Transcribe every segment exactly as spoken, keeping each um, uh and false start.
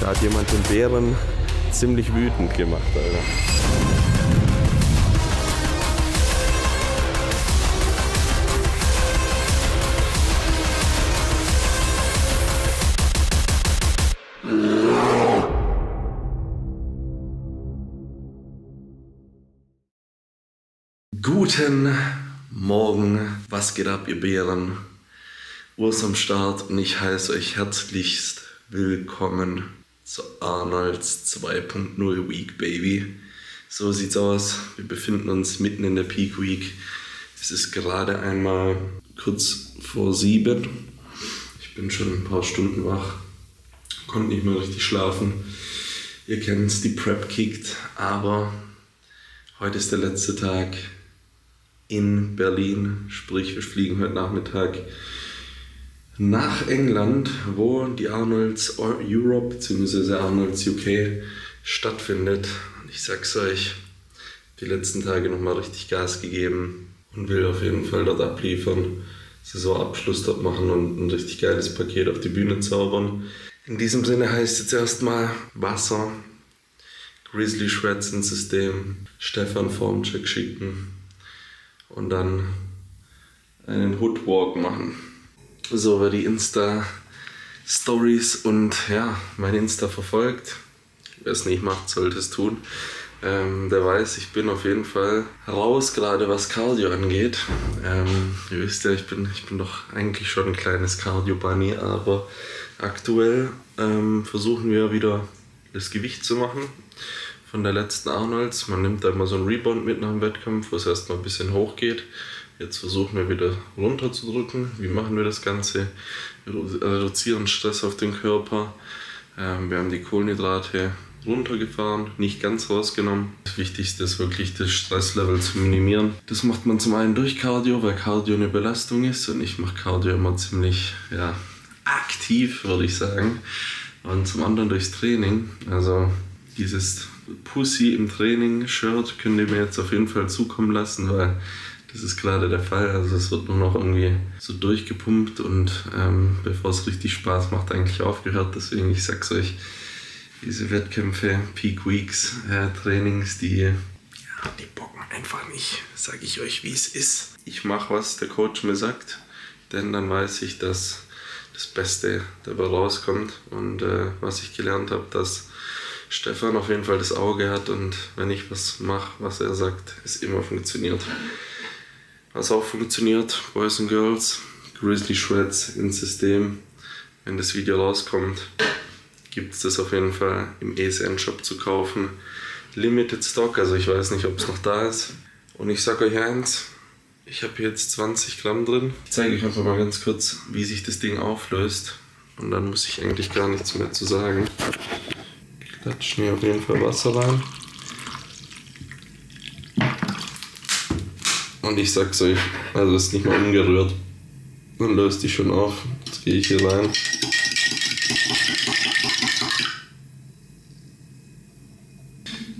Da hat jemand den Bären ziemlich wütend gemacht, Alter. Guten Morgen, was geht ab, ihr Bären? Urs am Start und ich heiße euch herzlichst willkommen zur Arnold's zwei Punkt null Week, Baby. So sieht's aus, wir befinden uns mitten in der Peak Week. Es ist gerade einmal kurz vor sieben. Ich bin schon ein paar Stunden wach, konnte nicht mehr richtig schlafen. Ihr kennt's, die Prep kickt, aber heute ist der letzte Tag in Berlin, sprich wir fliegen heute Nachmittag nach England, wo die Arnold's Europe bzw. Arnold's U K stattfindet. Und ich sag's euch, die letzten Tage nochmal richtig Gas gegeben und will auf jeden Fall dort abliefern, Saisonabschluss dort machen und ein richtig geiles Paket auf die Bühne zaubern. In diesem Sinne heißt jetzt erstmal Wasser, Grizzly Shreds ins System, Stefan Formcheck schicken und dann einen Hoodwalk machen. So, wer die Insta-Stories und ja, mein Insta verfolgt, wer es nicht macht, sollte es tun, ähm, der weiß, ich bin auf jeden Fall raus, gerade was Cardio angeht. Ähm, ihr wisst ja, ich bin, ich bin doch eigentlich schon ein kleines Cardio-Bunny, aber aktuell ähm, versuchen wir wieder das Gewicht zu machen von der letzten Arnold's. Man nimmt da immer so einen Rebound mit nach dem Wettkampf, wo es erstmal ein bisschen hoch geht. Jetzt versuchen wir wieder runter zu drücken. Wie machen wir das Ganze? Wir reduzieren Stress auf den Körper. Ähm, wir haben die Kohlenhydrate runtergefahren, nicht ganz rausgenommen. Das Wichtigste ist wirklich, das Stresslevel zu minimieren. Das macht man zum einen durch Cardio, weil Cardio eine Belastung ist und ich mache Cardio immer ziemlich ja, aktiv, würde ich sagen. Und zum anderen durchs Training, also dieses Pussy im Training-Shirt könnt ihr mir jetzt auf jeden Fall zukommen lassen, weil das ist gerade der Fall. Also es wird nur noch irgendwie so durchgepumpt und ähm, bevor es richtig Spaß macht, eigentlich aufgehört. Deswegen, ich sag's euch, diese Wettkämpfe, Peak Weeks, äh, Trainings, die, ja, die bocken einfach nicht, sage ich euch, wie es ist. Ich mache, was der Coach mir sagt, denn dann weiß ich, dass das Beste dabei rauskommt und äh, was ich gelernt habe, dass Stefan auf jeden Fall das Auge hat und wenn ich was mache, was er sagt, ist immer funktioniert. Was auch funktioniert, Boys and Girls, Grizzly Shreds ins System. Wenn das Video rauskommt, gibt es das auf jeden Fall im E S N Shop zu kaufen. Limited Stock, also ich weiß nicht, ob es noch da ist. Und ich sag euch eins, ich habe jetzt zwanzig Gramm drin. Ich zeige euch einfach mal ganz kurz, wie sich das Ding auflöst. Und dann muss ich eigentlich gar nichts mehr zu sagen. Klatschen hier auf jeden Fall Wasser rein. Und ich sag's euch, also das ist nicht mal umgerührt. Dann löst die schon auf. Jetzt gehe ich hier rein.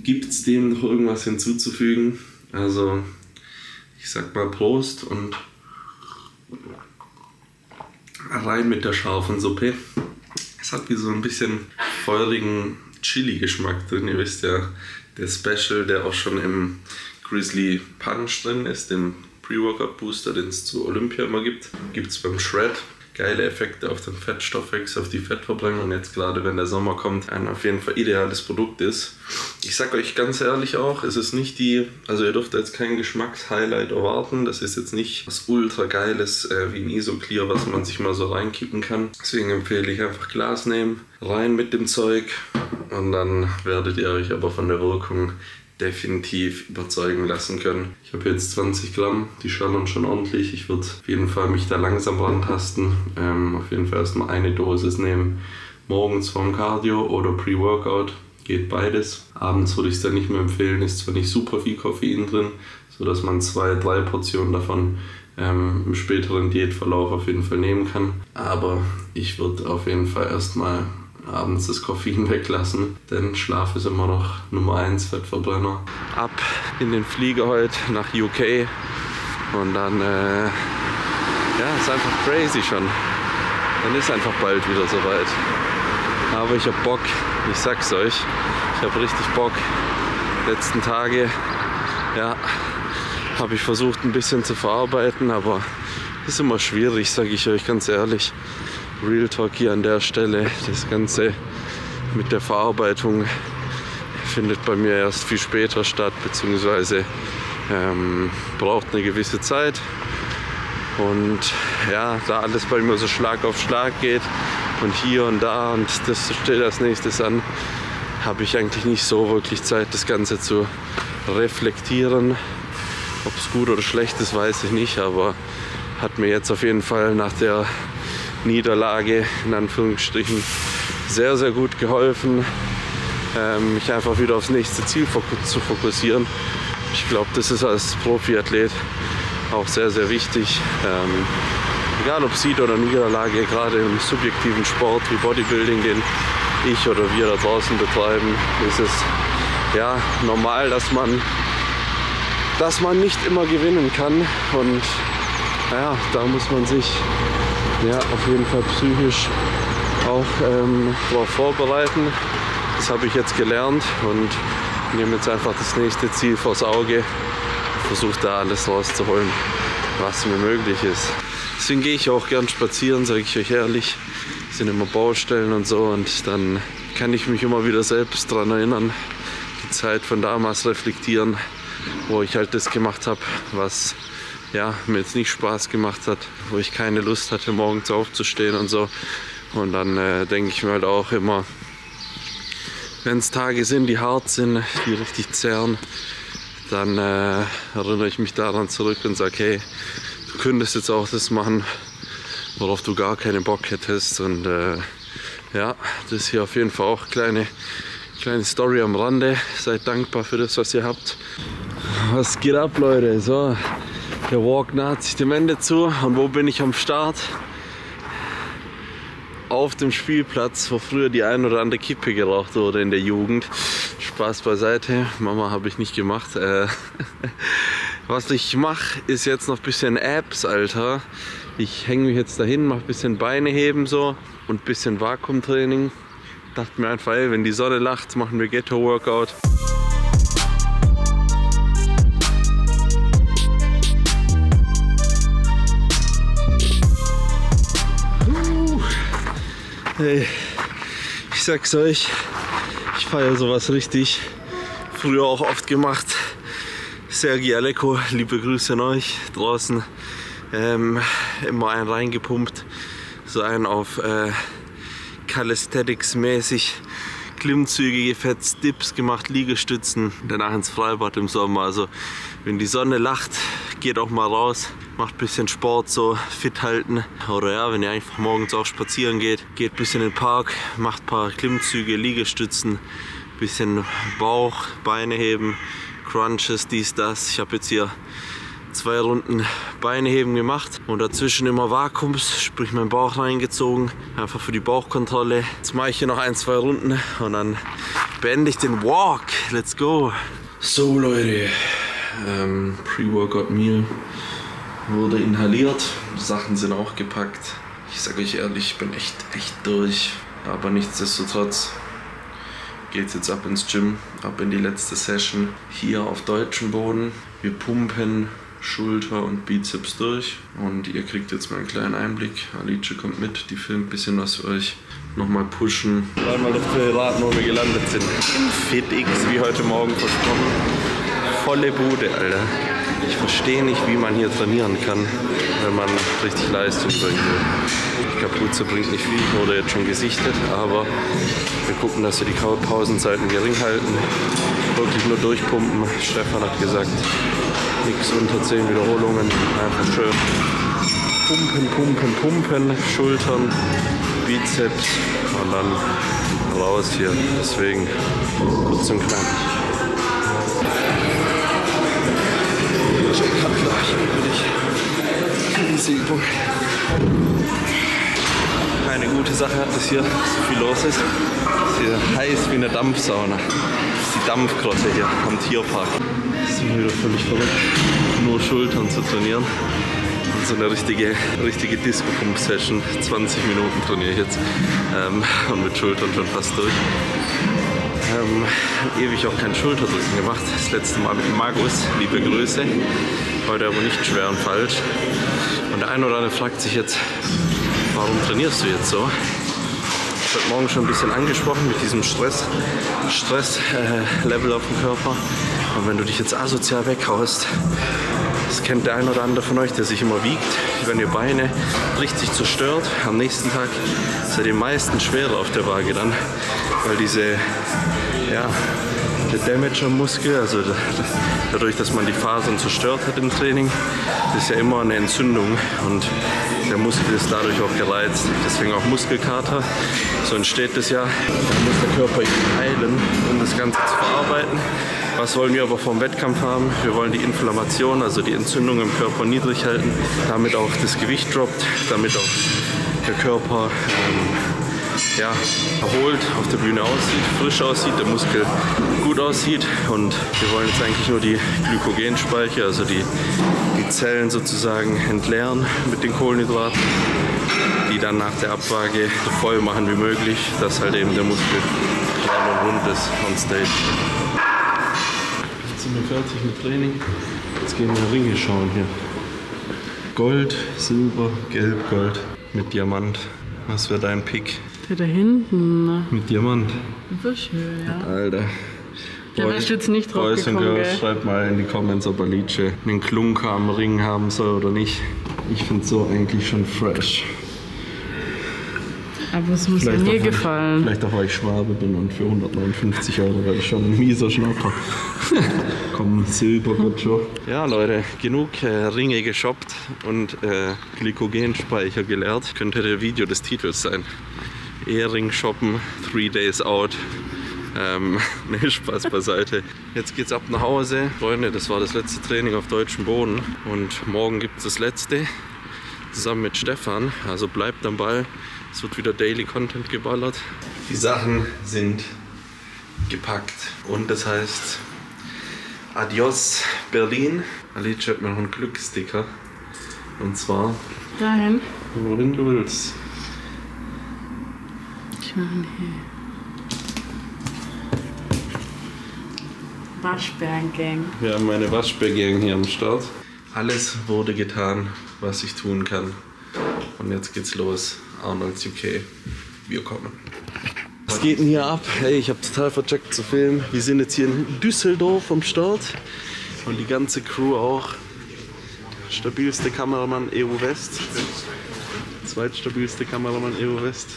Gibt es dem noch irgendwas hinzuzufügen? Also ich sag mal Prost und rein mit der scharfen Suppe. Es hat wie so ein bisschen feurigen Chili-Geschmack drin, ihr wisst ja, der Special, der auch schon im Grizzly Punch drin ist, den Pre-Workout-Booster, den es zu Olympia immer gibt, gibt es beim Shred. Geile Effekte auf den Fettstoffwechsel, auf die Fettverbrennung und jetzt gerade, wenn der Sommer kommt, ein auf jeden Fall ideales Produkt ist. Ich sag euch ganz ehrlich auch, es ist nicht die, also ihr dürft jetzt kein Geschmackshighlight erwarten, das ist jetzt nicht was ultra geiles äh, wie ein IsoClear, was man sich mal so reinkippen kann. Deswegen empfehle ich einfach Glas nehmen, rein mit dem Zeug und dann werdet ihr euch aber von der Wirkung definitiv überzeugen lassen können. Ich habe jetzt zwanzig Gramm, die schallern schon ordentlich. Ich würde auf jeden Fall mich da langsam rantasten. Ähm, auf jeden Fall erstmal eine Dosis nehmen. Morgens vom Cardio oder Pre-Workout, geht beides. Abends würde ich es dann nicht mehr empfehlen, ist zwar nicht super viel Koffein drin, sodass man zwei, drei Portionen davon ähm, im späteren Diätverlauf auf jeden Fall nehmen kann. Aber ich würde auf jeden Fall erstmal abends das Koffein weglassen, denn Schlaf ist immer noch Nummer eins Fettverbrenner. Ab in den Flieger heute nach U K und dann, äh, ja, ist einfach crazy schon. Dann ist einfach bald wieder soweit. Aber ich habe Bock, ich sag's euch, ich habe richtig Bock. Die letzten Tage, ja, habe ich versucht ein bisschen zu verarbeiten, aber ist immer schwierig, sage ich euch ganz ehrlich. Real Talk hier an der Stelle, das Ganze mit der Verarbeitung findet bei mir erst viel später statt, beziehungsweise ähm, braucht eine gewisse Zeit. Und ja, da alles bei mir so Schlag auf Schlag geht und hier und da und das steht als nächstes an, habe ich eigentlich nicht so wirklich Zeit, das Ganze zu reflektieren. Ob es gut oder schlecht ist, weiß ich nicht, aber hat mir jetzt auf jeden Fall nach der Niederlage in Anführungsstrichen sehr, sehr gut geholfen, ähm, mich einfach wieder aufs nächste Ziel zu fokussieren. Ich glaube, das ist als Profiathlet auch sehr, sehr wichtig. Ähm, egal ob Sieg oder Niederlage, gerade im subjektiven Sport wie Bodybuilding, den ich oder wir da draußen betreiben, ist es ja normal, dass man, dass man nicht immer gewinnen kann. Und ja, da muss man sich ja, auf jeden Fall psychisch auch ähm, darauf vorbereiten. Das habe ich jetzt gelernt und nehme jetzt einfach das nächste Ziel vors Auge. Versuche da alles rauszuholen, was mir möglich ist. Deswegen gehe ich auch gern spazieren, sage ich euch ehrlich. Es sind immer Baustellen und so und dann kann ich mich immer wieder selbst daran erinnern, die Zeit von damals reflektieren, wo ich halt das gemacht habe, was ja, mir jetzt nicht Spaß gemacht hat, wo ich keine Lust hatte, morgens aufzustehen und so. Und dann äh, denke ich mir halt auch immer, wenn es Tage sind, die hart sind, die richtig zerren, dann äh, erinnere ich mich daran zurück und sage, hey, du könntest jetzt auch das machen, worauf du gar keinen Bock hättest. Und äh, ja, das hier auf jeden Fall auch eine kleine, kleine Story am Rande. Seid dankbar für das, was ihr habt. Was geht ab, Leute? So, der Walk naht sich dem Ende zu. Und wo bin ich am Start? Auf dem Spielplatz, wo früher die ein oder andere Kippe geraucht wurde in der Jugend. Spaß beiseite, Mama habe ich nicht gemacht. Äh, was ich mache, ist jetzt noch ein bisschen Abs, Alter. Ich hänge mich jetzt dahin, mache ein bisschen Beine heben so und ein bisschen Vakuumtraining. Dachte mir einfach, ey, wenn die Sonne lacht, machen wir Ghetto-Workout. Uh, hey, ich sag's euch. Ich feiere sowas richtig. Früher auch oft gemacht. Sergio Alecco, liebe Grüße an euch draußen. Ähm, immer einen reingepumpt. So einen auf äh, Calisthenics mäßig. Klimmzüge gefetzt, Dips gemacht, Liegestützen. Danach ins Freibad im Sommer. Also wenn die Sonne lacht, geht auch mal raus. Macht ein bisschen Sport, so fit halten. Oder ja, wenn ihr einfach morgens auch spazieren geht, geht ein bisschen in den Park, macht ein paar Klimmzüge, Liegestützen, ein bisschen Bauch, Beine heben, Crunches, dies, das. Ich habe jetzt hier zwei Runden Beine heben gemacht und dazwischen immer Vakuums, sprich meinen Bauch reingezogen, einfach für die Bauchkontrolle. Jetzt mache ich hier noch ein, zwei Runden und dann beende ich den Walk. Let's go! So Leute, ähm, Pre-Workout-Meal wurde inhaliert, Sachen sind auch gepackt. Ich sage euch ehrlich, ich bin echt, echt durch. Aber nichtsdestotrotz geht's jetzt ab ins Gym, ab in die letzte Session hier auf deutschem Boden. Wir pumpen Schulter und Bizeps durch und ihr kriegt jetzt mal einen kleinen Einblick. Alicia kommt mit, die filmt ein bisschen was für euch. Nochmal pushen. Einmal auf die Raten, wo wir gelandet sind. FitX, wie heute Morgen versprochen. Volle Bude, Alter. Ich verstehe nicht, wie man hier trainieren kann, wenn man richtig Leistung bringen will. Kapuze bringt nicht viel, ich wurde jetzt schon gesichtet, aber wir gucken, dass wir die Pausenzeiten gering halten. Wirklich nur durchpumpen. Stefan hat gesagt, nichts unter zehn Wiederholungen. Einfach schön pumpen, pumpen, pumpen, Schultern, Bizeps und dann raus hier. Deswegen kurz und knapp. Eine gute Sache hat es hier, dass so viel los ist. Es ist heiß wie eine Dampfsauna. Das ist die Dampfgrotte hier am Tierpark. Das ist mir wieder völlig verrückt, nur Schultern zu trainieren. so eine richtige, richtige Disco-Pump-Session. zwanzig Minuten trainiere ich jetzt ähm, und mit Schultern schon fast durch. Ähm, ewig auch kein Schulterdrücken gemacht. Das letzte Mal mit Markus, liebe Grüße. Heute aber nicht schwer und falsch. Und der eine oder andere fragt sich jetzt, warum trainierst du jetzt so? Ich habe heute Morgen schon ein bisschen angesprochen mit diesem Stress, Stress-Level äh, auf dem Körper. Und wenn du dich jetzt asozial weghaust, das kennt der ein oder andere von euch, der sich immer wiegt, wenn ihr Beine richtig zerstört, am nächsten Tag seid ihr meistens schwerer auf der Waage dann, weil diese, ja, der Damage am Muskel, also dadurch, dass man die Fasern zerstört hat im Training, ist ja immer eine Entzündung und der Muskel ist dadurch auch gereizt, deswegen auch Muskelkater, so entsteht das ja. Da muss der Körper heilen, um das Ganze zu verarbeiten. Was wollen wir aber vom Wettkampf haben? Wir wollen die Inflammation, also die Entzündung im Körper niedrig halten, damit auch das Gewicht droppt, damit auch der Körper ähm, ja, erholt auf der Bühne aussieht, frisch aussieht, der Muskel gut aussieht. Und wir wollen jetzt eigentlich nur die Glykogenspeicher, also die, die Zellen sozusagen entleeren mit den Kohlenhydraten, die dann nach der Abwaage so voll machen wie möglich, dass halt eben der Muskel klar und rund ist on stage. Sind wir fertig mit Training. Jetzt gehen wir Ringe schauen hier. Gold, Silber, Gelb, Gold mit Diamant. Was wäre dein Pick? Der da hinten. Mit Diamant. Wunderschön, ja. Alter. Da wärst du jetzt nicht drauf Boys gekommen, Girls, gell? Schreibt mal in die Comments, ob Alicia einen Klunker am Ring haben soll oder nicht. Ich finde so eigentlich schon fresh. Aber es muss vielleicht mir gefallen. Ich, vielleicht auch, weil ich Schwabe bin und für hundertneunundfünfzig Euro wäre ich schon ein mieser Schnapper. Komm, Silber wird schon. Ja Leute, genug äh, Ringe geshoppt und äh, Glykogenspeicher geleert. Könnte der Video des Titels sein. Ehering shoppen, three days out. Ähm, ne, Spaß beiseite. Jetzt geht's ab nach Hause. Freunde, das war das letzte Training auf deutschem Boden. Und morgen gibt's das letzte. Zusammen mit Stefan. Also bleibt am Ball. Es wird wieder Daily Content geballert. Die Sachen sind gepackt und das heißt Adios Berlin. Alicia hat mir noch einen Glücksticker und zwar dahin, wohin du willst. Ich meine hier Waschbärengang. Wir haben meine Waschbärengang hier am Start. Alles wurde getan, was ich tun kann. Und jetzt geht's los. Arnold's U K. Wir kommen. Was geht denn hier ab? Hey, ich habe total vercheckt zu filmen. Wir sind jetzt hier in Düsseldorf am Start. Und die ganze Crew auch. Stabilste Kameramann E U West. Zweitstabilste Kameramann E U West.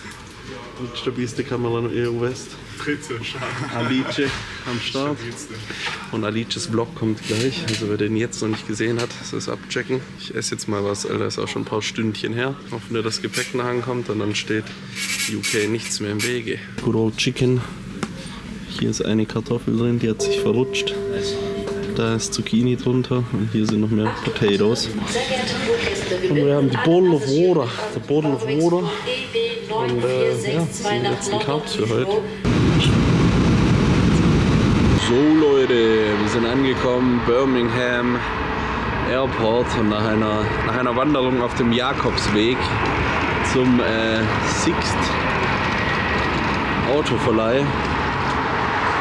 Stabilste Kameramann E U West. Alicia am Start. Und Alicias Vlog kommt gleich. Also wer den jetzt noch nicht gesehen hat, soll es abchecken. Ich esse jetzt mal was, Alter, ist auch schon ein paar Stündchen her. Hoffen wir, dass Gepäck nach ankommt und dann steht U K nichts mehr im Wege. Good old chicken. Hier ist eine Kartoffel drin, die hat sich verrutscht. Da ist Zucchini drunter und hier sind noch mehr Potatoes. Und wir haben die Bottle of Water. The Bottle of Water. Und äh, ja, das sind die letzten Carbs für heute. So Leute, wir sind angekommen, Birmingham Airport und nach einer, nach einer Wanderung auf dem Jakobsweg zum äh, Sixt Autoverleih.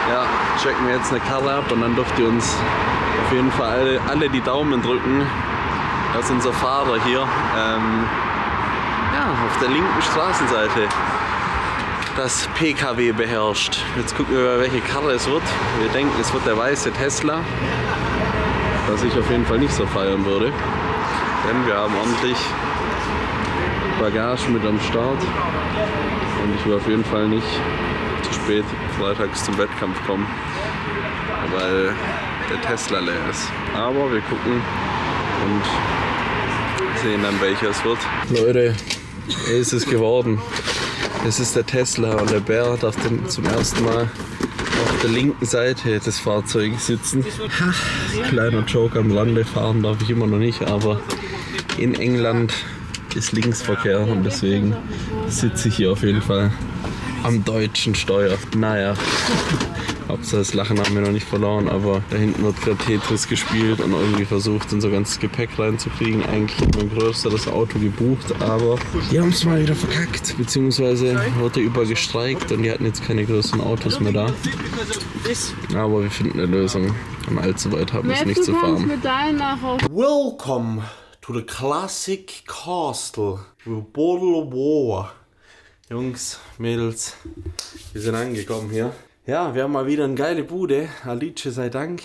Ja, checken wir jetzt eine Karre ab und dann dürft ihr uns auf jeden Fall alle, alle die Daumen drücken, dass unser Fahrer hier ähm, ja, auf der linken Straßenseite das P K W beherrscht. Jetzt gucken wir, welche Karre es wird. Wir denken, es wird der weiße Tesla, was ich auf jeden Fall nicht so feiern würde, denn wir haben ordentlich Bagage mit am Start und ich will auf jeden Fall nicht zu spät freitags zum Wettkampf kommen, weil der Tesla leer ist. Aber wir gucken und sehen dann, welcher es wird. Leute, ist es geworden. Es ist der Tesla und der Bär darf den zum ersten Mal auf der linken Seite des Fahrzeugs sitzen. Ha, kleiner Joke am Rande, fahren darf ich immer noch nicht, aber in England ist Linksverkehr und deswegen sitze ich hier auf jeden Fall am deutschen Steuer. Naja. Hauptsache das Lachen haben wir noch nicht verloren, aber da hinten wird gerade Tetris gespielt und irgendwie versucht, in so ganzes Gepäck reinzukriegen. Eigentlich hat mein größeres Auto gebucht, aber die haben es mal wieder verkackt. Beziehungsweise wurde übergestreikt und die hatten jetzt keine größeren Autos mehr da. Aber wir finden eine Lösung. Und allzu weit haben wir es nicht zu fahren. Welcome to the Klassik Castle. With bottle of water. Jungs, Mädels, wir sind angekommen hier. Ja, wir haben mal wieder eine geile Bude, Alicia sei Dank.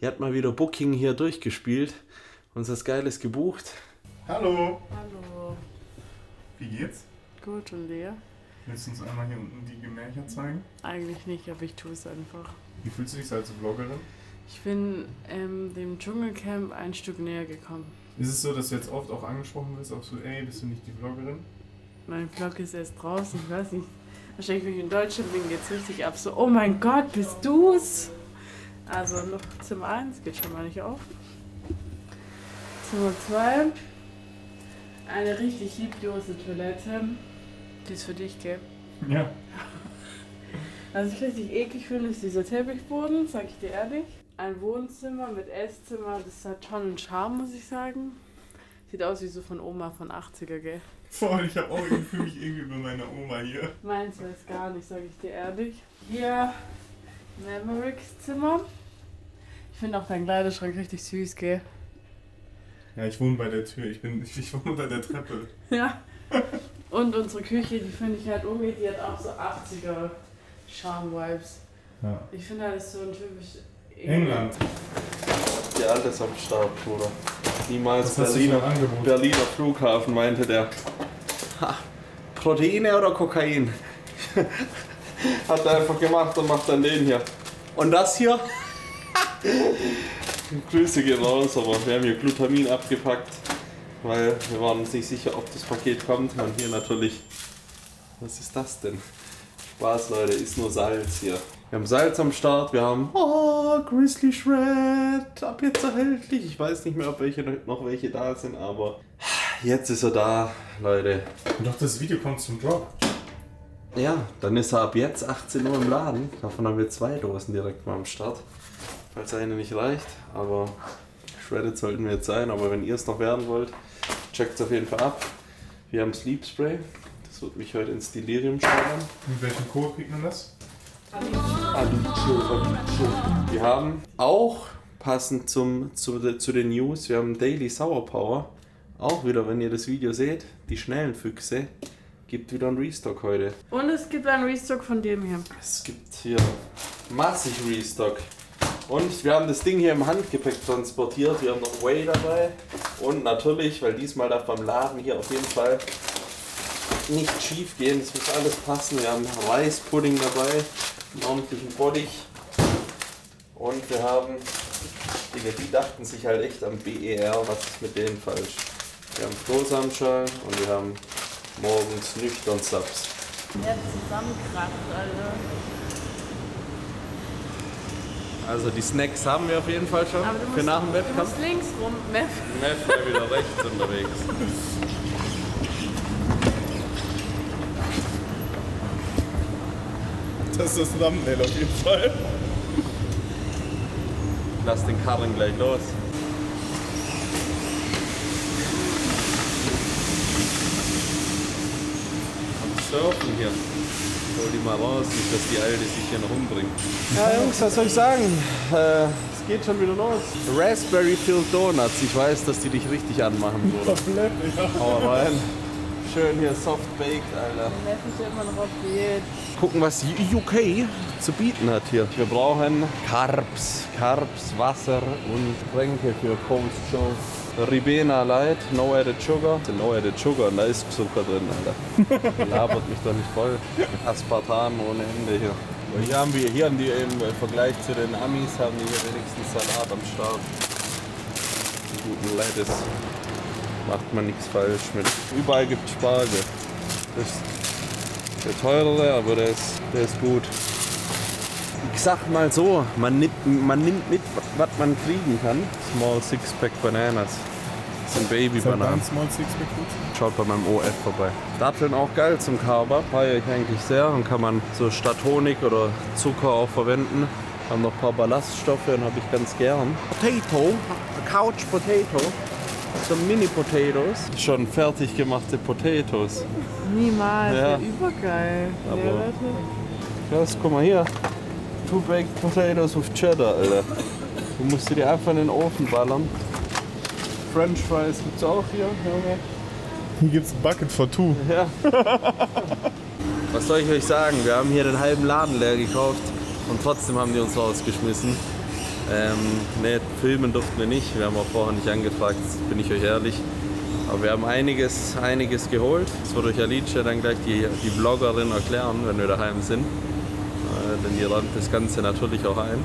Die hat mal wieder Booking hier durchgespielt, uns was Geiles gebucht. Hallo! Hallo! Wie geht's? Gut, und dir? Willst du uns einmal hier unten die Gemächer zeigen? Eigentlich nicht, aber ich tue es einfach. Wie fühlst du dich als Vloggerin? Ich bin ähm, dem Dschungelcamp ein Stück näher gekommen. Ist es so, dass du jetzt oft auch angesprochen wirst, ob so, ey, bist du nicht die Vloggerin? Mein Vlog ist erst draußen, ich weiß nicht. Wahrscheinlich, wenn ich in Deutschland bin, geht es richtig ab. So, oh mein Gott, bist du's? Also, Zimmer eins geht schon mal nicht auf. Zimmer zwei. Eine richtig lieblose Toilette. Die ist für dich, gell? Ja. Was ich richtig eklig finde, ist dieser Teppichboden, sag ich dir ehrlich. Ein Wohnzimmer mit Esszimmer, das hat schon einen Charme, muss ich sagen. Sieht aus wie so von Oma von achtziger, gell? Voll, ich habe auch fühle mich irgendwie bei meiner Oma hier. Meins weiß gar nicht, sage ich dir ehrlich. Hier, Mavericks Zimmer. Ich finde auch deinen Kleiderschrank richtig süß, gell? Ja, ich wohne bei der Tür, ich, bin, ich, ich wohne unter der Treppe. Ja. Und unsere Küche, die finde ich halt irgendwie, die hat auch so achtziger Charme-Vibes. Ja. Ich finde halt, das ist so ein typisch... England. Der Alte ist am Start, Bruder. Niemals Berliner, Berliner Flughafen, meinte der. Ha, Proteine oder Kokain? Hat er einfach gemacht und macht dann den hier. Und das hier? Grüße gehen raus, aber wir haben hier Glutamin abgepackt, weil wir waren uns nicht sicher, ob das Paket kommt. Und hier natürlich, was ist das denn? Spaß, Leute, ist nur Salz hier. Wir haben Salz am Start, wir haben oh, Grizzly Shred, ab jetzt erhältlich. Ich weiß nicht mehr, ob welche noch welche da sind, aber jetzt ist er da, Leute. Und doch das Video kommt zum Drop. Ja, dann ist er ab jetzt achtzehn Uhr im Laden. Davon haben wir zwei Dosen direkt mal am Start, falls eine nicht reicht. Aber Shredded sollten wir jetzt sein, aber wenn ihr es noch werden wollt, checkt es auf jeden Fall ab. Wir haben Sleep Spray, das wird mich heute ins Delirium schleudern. Mit welchem Code kriegt man das? Wir haben auch passend zum, zu, zu den News, wir haben Daily Sour Power. Auch wieder, wenn ihr das Video seht, die schnellen Füchse, gibt wieder einen Restock heute. Und es gibt einen Restock von dem hier. Es gibt hier massig Restock. Und wir haben das Ding hier im Handgepäck transportiert. Wir haben noch Whey dabei. Und natürlich, weil diesmal darf beim Laden hier auf jeden Fall nicht schief gehen. Es muss alles passen. Wir haben Reispudding dabei. Einen ordentlichen Bottich und wir haben Dinge, die dachten sich halt echt am B E R, was ist mit denen falsch. Wir haben Flohsamschal und wir haben morgens nüchtern Subs. Der hat zusammengekracht, Alter. Also die Snacks haben wir auf jeden Fall schon Aber für nach dem Wettkampf. Du musst links rum, Meth. Meth war wieder rechts unterwegs. Das ist das Thumbnail auf jeden Fall. Lass den Karren gleich los. Am Surfen hier. Hol die mal raus, nicht dass die Alte sich hier noch umbringt. Ja Jungs, was soll ich sagen? Äh, es geht schon wieder los. Raspberry Filled Donuts. Ich weiß, dass die dich richtig anmachen, oder? Komplett, ja. Hau rein. Schön hier, soft baked, Alter. Immer noch auf Diät. Gucken, was U K zu bieten hat hier. Wir brauchen Carbs, Carbs, Wasser und Getränke für Cold Show. Ribena Light, No Added Sugar. No Added Sugar, da ist Zucker drin, Alter. Labert mich doch nicht voll. Aspartam ohne Ende hier. Und hier haben wir, hier haben die eben, im Vergleich zu den Amis, haben die hier wenigstens Salat am Start. Guten Lettuce. Macht man nichts falsch mit. Überall gibt es Spargel. Das ist der teurere, aber der ist, der ist gut. Ich sag mal so, man nimmt, man nimmt mit, was man kriegen kann. Small Six Pack Bananas. sind Babybananen. Schaut bei meinem O F vorbei. Datteln auch geil zum Kaba, feiere ich eigentlich sehr und kann man so statt Honig oder Zucker auch verwenden. Haben noch ein paar Ballaststoffe und habe ich ganz gern. Potato, Couch Potato, so Mini-Potatoes. Schon fertig gemachte Potatoes. Niemals, ja. Übergeil. Aber ja, Leute. Krass, guck mal hier. Two baked potatoes with cheddar, Alter. Du musst die einfach in den Ofen ballern. French Fries gibt's auch hier, Junge. Hier gibt's ein Bucket for two. Ja. Was soll ich euch sagen? Wir haben hier den halben Laden leer gekauft und trotzdem haben die uns rausgeschmissen. Ähm, ne, filmen durften wir nicht. Wir haben auch vorher nicht angefragt, bin ich euch ehrlich. Aber wir haben einiges, einiges geholt. Das wird euch Alicia dann gleich die, die Bloggerin erklären, wenn wir daheim sind. Äh, denn die räumt das Ganze natürlich auch ein.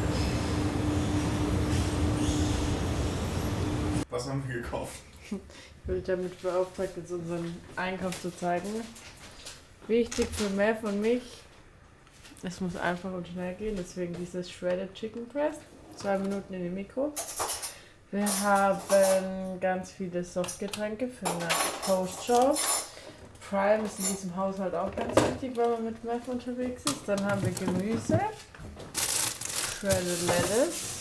Was haben wir gekauft? Ich wurde damit beauftragt, jetzt unseren Einkauf zu zeigen. Wichtig für Mev und mich, es muss einfach und schnell gehen, deswegen dieses Shredded Chicken Breast. Zwei Minuten in die Mikro. Wir haben ganz viele Softgetränke für eine Postshow. Prime ist in diesem Haushalt auch ganz wichtig, weil man mit Mev unterwegs ist. Dann haben wir Gemüse, Shredded Lettuce,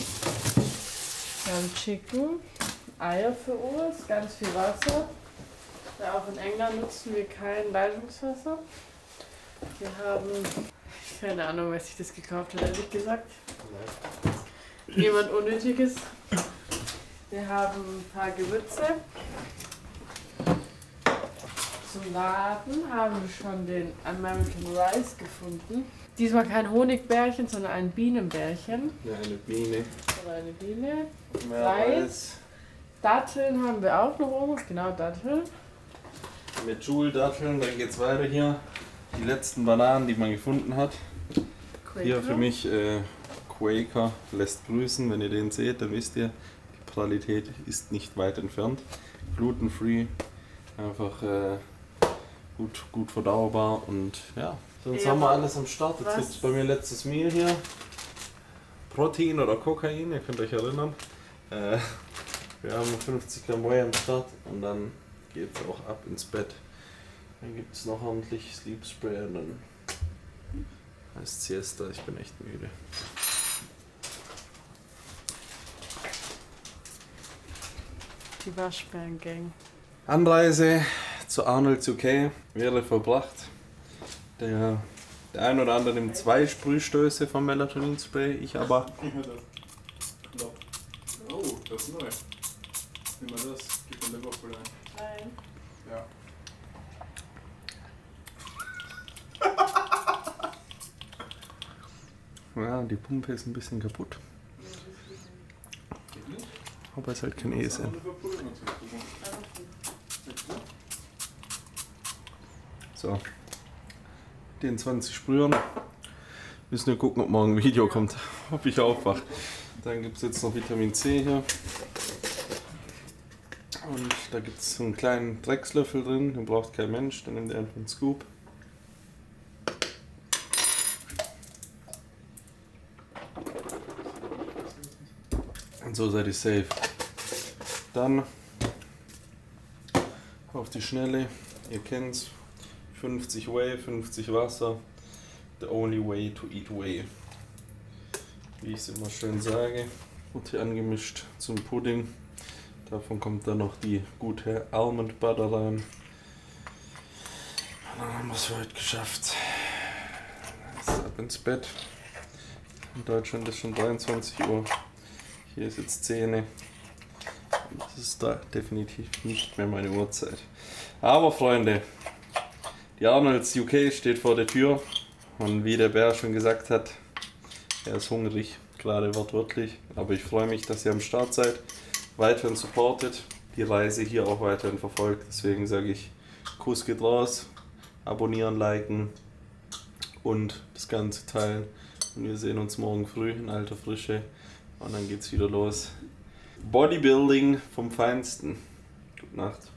dann Chicken. Eier für uns, ganz viel Wasser. Ja, auch in England nutzen wir kein Leitungswasser. Wir haben keine Ahnung, wer sich das gekauft hat, ehrlich gesagt. Jemand Unnötiges. Wir haben ein paar Gewürze. Zum Laden haben wir schon den American Rice gefunden. Diesmal kein Honigbärchen, sondern ein Bienenbärchen. Ja, eine Biene. Oder eine Biene. Reis. Datteln haben wir auch noch oben, genau, Datteln. Mit Joule-Datteln, dann geht's weiter hier. Die letzten Bananen, die man gefunden hat. Quaker. Hier für mich äh, Quaker lässt grüßen, wenn ihr den seht, dann wisst ihr, die Qualität ist nicht weit entfernt. Gluten-free, einfach äh, gut, gut verdaubar und ja. Sonst ja, haben wir alles am Start. Jetzt gibt's bei mir letztes Meal hier. Protein oder Kokain, ihr könnt euch erinnern. Äh, Wir haben fünfzig Gramm Whey am Start und dann geht's auch ab ins Bett. Dann gibt es noch ordentlich Sleep Spray und dann heißt Siesta. Ich bin echt müde. Die Waschbären-Gang. Anreise zu Arnold's U K wäre verbracht. Der, der ein oder andere nimmt zwei Sprühstöße vom Melatonin-Spray, ich aber. Oh, das ist neu. Nimm mal das, gib den Liverpool ein. Nein. Ja. Ja, die Pumpe ist ein bisschen kaputt. Aber es ist halt kein E S N. So. Den zwanzig Sprühern. Müssen wir gucken, ob morgen ein Video kommt. Ob ich aufwache. Dann gibt es jetzt noch Vitamin C hier. Und da gibt es so einen kleinen Dreckslöffel drin, den braucht kein Mensch, dann nimmt ihr einfach einen Scoop. Und so seid ihr safe. Dann auf die Schnelle, ihr kennt's, fünfzig Whey, fünfzig Wasser. The only way to eat Whey. Wie ich es immer schön sage, wird hier angemischt zum Pudding. Davon kommt dann noch die gute Almond Butter rein. Und dann haben wir es heute geschafft. Jetzt ab ins Bett. In Deutschland ist schon dreiundzwanzig Uhr. Hier ist jetzt zehn Uhr. Das ist da definitiv nicht mehr meine Uhrzeit. Aber Freunde, die Arnold's U K steht vor der Tür. Und wie der Bär schon gesagt hat, er ist hungrig, gerade wortwörtlich, aber ich freue mich, dass ihr am Start seid, weiterhin supportet, die Reise hier auch weiterhin verfolgt, deswegen sage ich, Kuss geht raus, abonnieren, liken und das Ganze teilen und wir sehen uns morgen früh in alter Frische und dann geht's wieder los. Bodybuilding vom Feinsten. Gute Nacht.